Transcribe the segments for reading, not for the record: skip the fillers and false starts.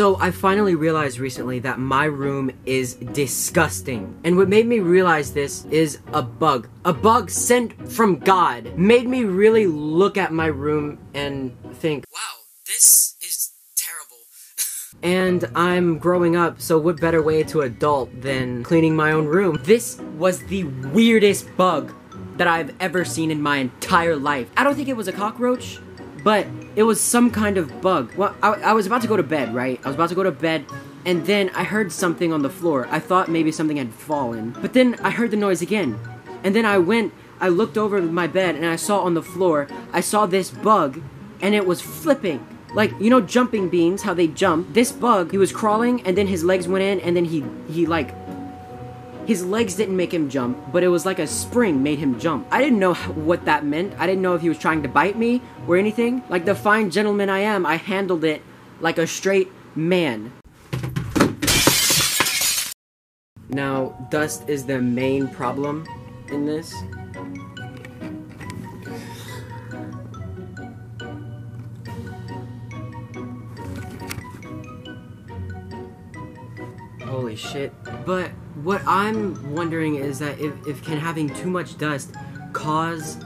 So I finally realized recently that my room is disgusting. And what made me realize this is a bug. A bug sent from God made me really look at my room and think, wow, this is terrible. And I'm growing up, so what better way to adult than cleaning my own room? This was the weirdest bug that I've ever seen in my entire life. I don't think it was a cockroach, but it was some kind of bug. Well, I was about to go to bed, right? I was about to go to bed, and then I heard something on the floor. I thought maybe something had fallen, but then I heard the noise again. And then I looked over my bed, and I saw on the floor, I saw this bug, and it was flipping. Like, you know jumping beans, how they jump? This bug, he was crawling, and then his legs went in, and then he like... His legs didn't make him jump, but it was like a spring made him jump. I didn't know what that meant. I didn't know if he was trying to bite me or anything. Like the fine gentleman I am, I handled it like a straight man. Now, dust is the main problem in this. Holy shit. But what I'm wondering is that if can having too much dust cause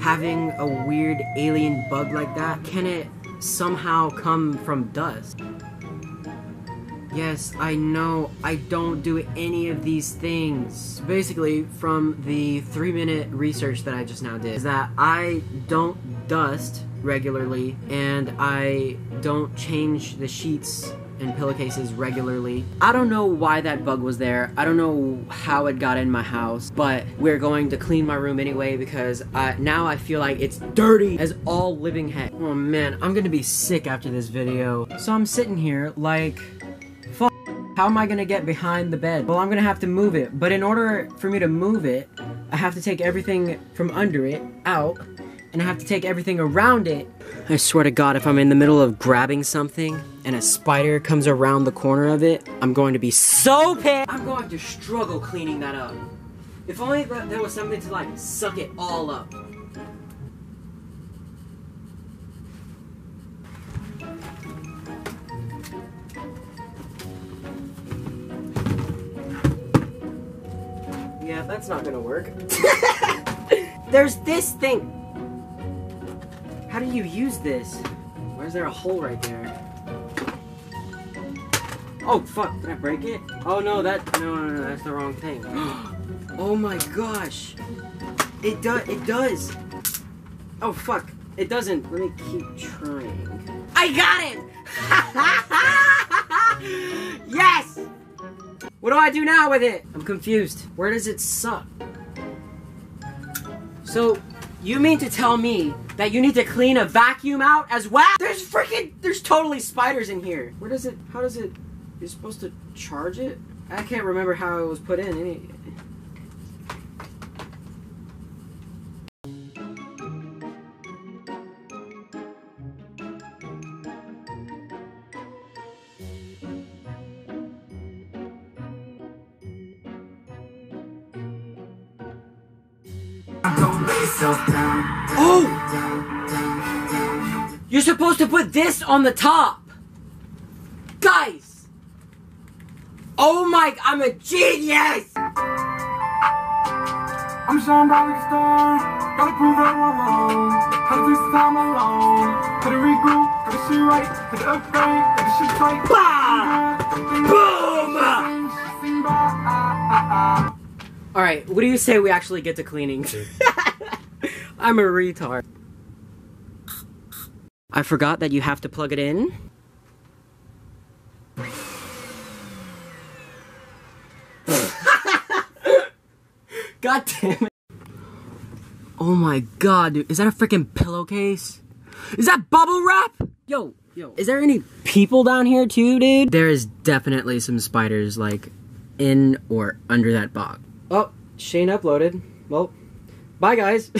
having a weird alien bug like that? Can it somehow come from dust? Yes, I know, I don't do any of these things. Basically, from the 3-minute research that I just now did, is that I don't dust regularly, and I don't change the sheets and pillowcases regularly. I don't know why that bug was there. I don't know how it got in my house, but we're going to clean my room anyway because now I feel like it's dirty as all living heck. Oh man, I'm gonna be sick after this video. So I'm sitting here like, fuck, how am I gonna get behind the bed? Well, I'm gonna have to move it, but in order for me to move it, I have to take everything from under it out, and I have to take everything around it. I swear to God, if I'm in the middle of grabbing something and a spider comes around the corner of it, I'm going to be so pissed. I'm going to struggle cleaning that up. If only there was something to like suck it all up. Yeah, that's not gonna work. There's this thing. How do you use this? Why is there a hole right there? Oh fuck, did I break it? Oh no, no, that's the wrong thing. Oh my gosh. It does. Oh fuck, it doesn't. Let me keep trying. I got it! Yes! What do I do now with it? I'm confused. Where does it suck? So, you mean to tell me that you need to clean a vacuum out as well? There's totally spiders in here. Where does it, how does it, you're supposed to charge it? I can't remember how it was put in. Oh! You're supposed to put this on the top! Guys! Oh my, I'm a genius! I'm Sean Bradley Star, gotta prove I'm wrong. How this time alone? How to regroup, how to see right, how to upgrade, how to shit tight. Bah! Boom! Alright, what do you say we actually get to cleaning? I'm a retard. I forgot that you have to plug it in. God damn it. Oh my god, dude. Is that a freaking pillowcase? Is that bubble wrap? Yo. Is there any people down here too, dude? There is definitely some spiders, like, in or under that box. Oh, Shane uploaded. Well, bye guys.